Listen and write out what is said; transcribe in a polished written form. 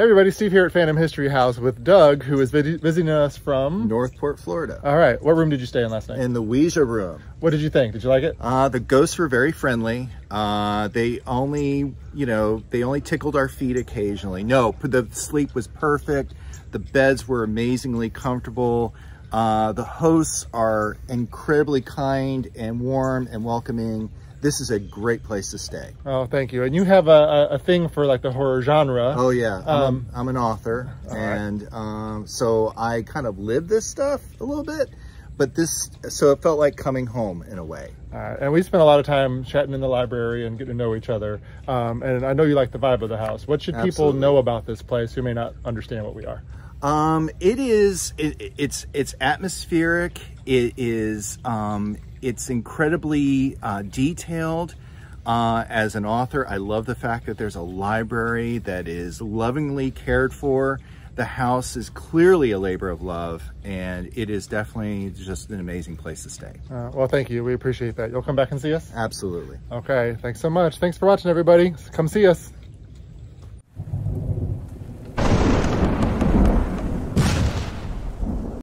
Hey everybody, Steve here at Phantom History House with Doug, who is visiting us from Northport, Florida. All right, what room did you stay in last night? In the Ouija room. What did you think? Did you like it? The ghosts were very friendly. They only tickled our feet occasionally. No, the sleep was perfect. The beds were amazingly comfortable. The hosts are incredibly kind and warm and welcoming. This is a great place to stay. Oh, thank you. And you have a thing for like the horror genre. Oh yeah, I'm an author. And right. So I kind of live this stuff a little bit, but so it felt like coming home in a way. And we spent a lot of time chatting in the library and getting to know each other. And I know you like the vibe of the house. What should people know about this place who may not understand what we are? It's atmospheric. It is, it's incredibly detailed. As an author, I love the fact that there's a library that is lovingly cared for. The house is clearly a labor of love, and it is definitely just an amazing place to stay. Well, thank you. We appreciate that. You'll come back and see us? Absolutely. Okay. Thanks so much. Thanks for watching, everybody. Come see us.